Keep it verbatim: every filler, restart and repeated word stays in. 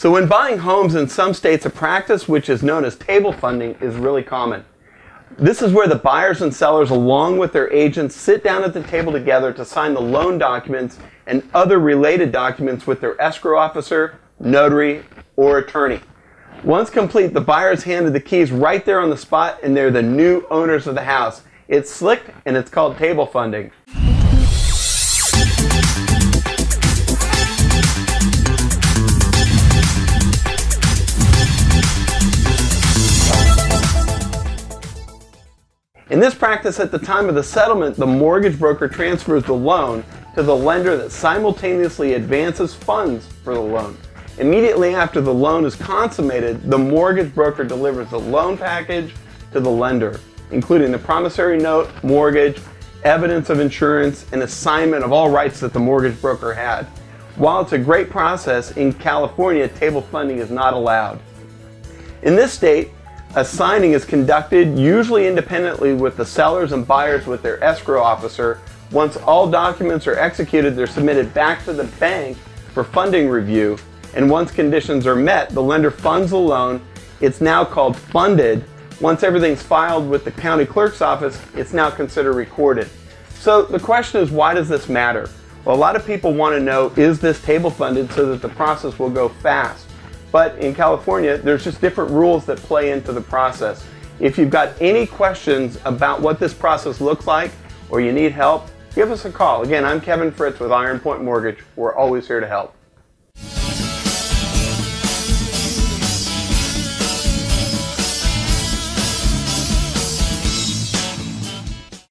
So when buying homes in some states, a practice which is known as table funding is really common. This is where the buyers and sellers, along with their agents, sit down at the table together to sign the loan documents and other related documents with their escrow officer, notary, or attorney. Once complete, the buyer's handed the keys right there on the spot, and they're the new owners of the house. It's slick, and it's called table funding. In this practice, at the time of the settlement, the mortgage broker transfers the loan to the lender that simultaneously advances funds for the loan. Immediately after the loan is consummated, the mortgage broker delivers the loan package to the lender, including the promissory note, mortgage, evidence of insurance, and assignment of all rights that the mortgage broker had. While it's a great process, in California, table funding is not allowed. In this state, a signing is conducted, usually independently, with the sellers and buyers with their escrow officer. Once all documents are executed, they're submitted back to the bank for funding review, and once conditions are met, the lender funds the loan. It's now called funded. Once everything's filed with the county clerk's office, it's now considered recorded. So the question is, why does this matter? Well, a lot of people want to know, is this table funded so that the process will go fast? But in California, there's just different rules that play into the process. If you've got any questions about what this process looks like, or you need help, give us a call. Again, I'm Kevin Fritz with Iron Point Mortgage. We're always here to help.